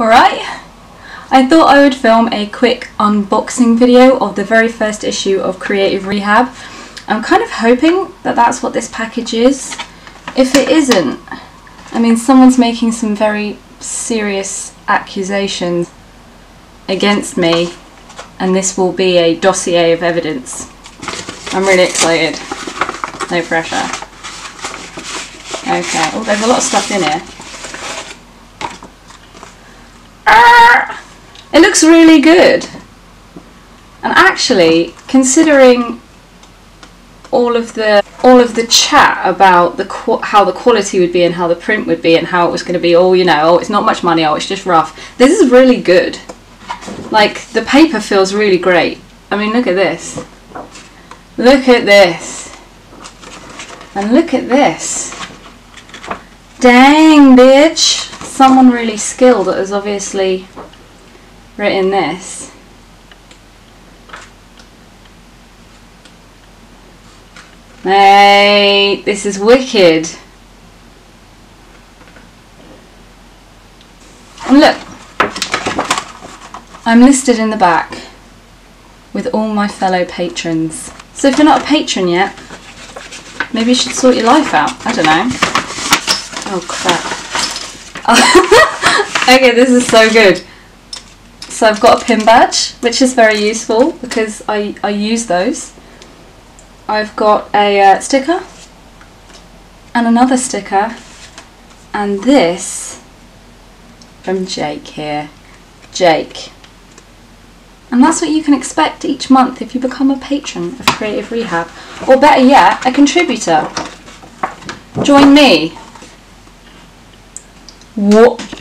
Alright, I thought I would film a quick unboxing video of the very first issue of Creative Rehab. I'm kind of hoping that that's what this package is. If it isn't, I mean, someone's making some very serious accusations against me, and this will be a dossier of evidence. I'm really excited. No pressure. Okay, oh, there's a lot of stuff in here. It looks really good, and actually, considering all of the chat about how the quality would be and how the print would be and how it was going to be, oh, you know, oh, it's not much money, oh, it's just rough. This is really good. Like, the paper feels really great. I mean, look at this. Look at this. And look at this. Dang, bitch! Someone really skilled that has obviously written this. Hey, this is wicked. And look, I'm listed in the back with all my fellow patrons. So if you're not a patron yet, maybe you should sort your life out. I don't know. Oh crap. Okay, this is so good. So I've got a pin badge, which is very useful because I use those. I've got a sticker and another sticker, and this from Jake here. Jake. And that's what you can expect each month if you become a patron of Creative Rehab, or better yet, a contributor. Join me. What?